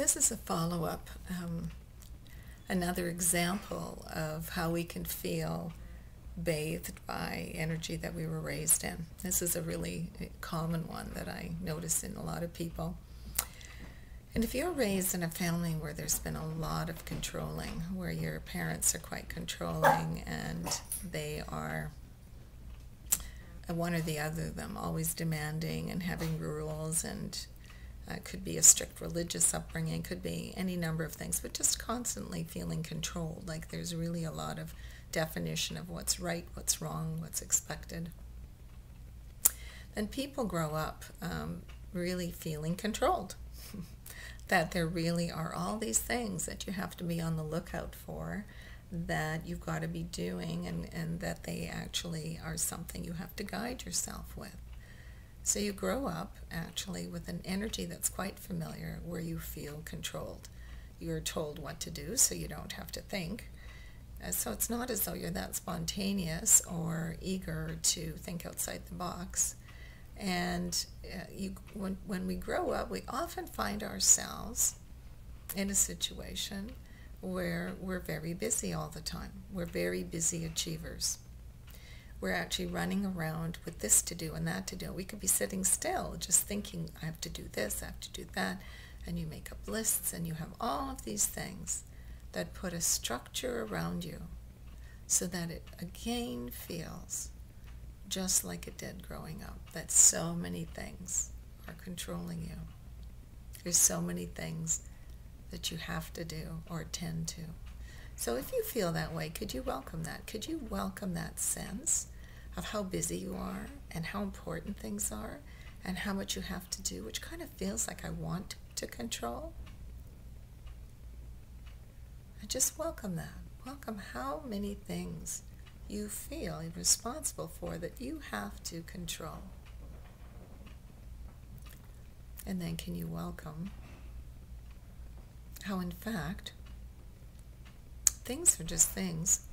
This is a follow-up, another example of how we can feel bathed by energy that we were raised in. This is a really common one that I notice in a lot of people. And if you're raised in a family where there's been a lot of controlling, where your parents are quite controlling and they are one or the other of them, always demanding and having rules, and could be a strict religious upbringing, could be any number of things, but just constantly feeling controlled, like there's really a lot of definition of what's right, what's wrong, what's expected. Then people grow up really feeling controlled, that there really are all these things that you have to be on the lookout for, that you've got to be doing, and that they actually are something you have to guide yourself with. So you grow up actually with an energy that's quite familiar, where you feel controlled. You're told what to do so you don't have to think. So it's not as though you're that spontaneous or eager to think outside the box. And when we grow up, we often find ourselves in a situation where we're very busy all the time. We're very busy achievers. We're actually running around with this to do and that to do. We could be sitting still just thinking, I have to do this, I have to do that. And you make up lists, and you have all of these things that put a structure around you so that it again feels just like it did growing up, that so many things are controlling you. There's so many things that you have to do or tend to. So if you feel that way, could you welcome that? Could you welcome that sense of how busy you are and how important things are and how much you have to do, which kind of feels like I want to control? I just welcome that. Welcome how many things you feel responsible for that you have to control. And then can you welcome how in fact things are just things